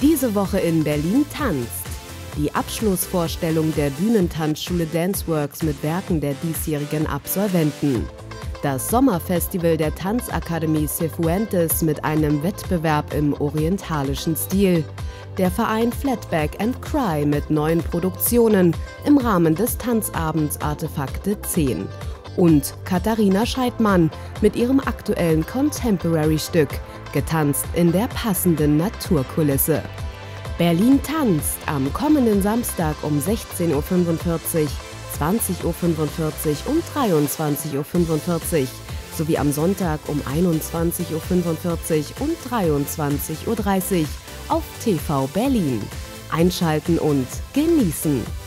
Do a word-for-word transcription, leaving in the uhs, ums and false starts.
Diese Woche in Berlin tanzt. Die Abschlussvorstellung der Bühnentanzschule Danceworks mit Werken der diesjährigen Absolventen. Das Sommerfestival der Tanzakademie Cifuentes mit einem Wettbewerb im orientalischen Stil. Der Verein Flatback and Cry mit neuen Produktionen im Rahmen des Tanzabends Artefakte zehn. Und Katharina Scheidtmann mit ihrem aktuellen Contemporary-Stück, getanzt in der passenden Naturkulisse. Berlin tanzt am kommenden Samstag um sechzehn Uhr fünfundvierzig, zwanzig Uhr fünfundvierzig und dreiundzwanzig Uhr fünfundvierzig sowie am Sonntag um einundzwanzig Uhr fünfundvierzig und dreiundzwanzig Uhr dreißig auf T V Berlin. Einschalten und genießen!